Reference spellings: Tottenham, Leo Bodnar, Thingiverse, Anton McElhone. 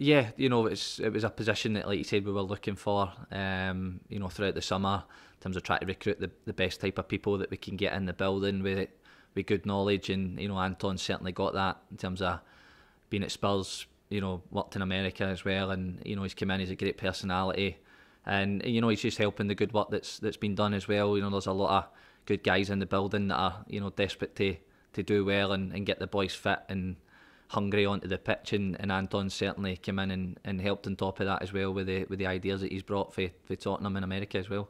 Yeah, you know, it was a position that, like you said, we were looking for, you know, throughout the summer in terms of trying to recruit the best type of people that we can get in the building with good knowledge. And, you know, Anton certainly got that in terms of being at Spurs, you know, worked in America as well. And, you know, he's come in, he's a great personality. And, you know, he's just helping the good work that's been done as well. You know, there's a lot of good guys in the building that are, you know, desperate to do well and get the boys fit and hungry onto the pitch, and Anton certainly came in and helped on top of that as well with the ideas that he's brought for Tottenham in America as well.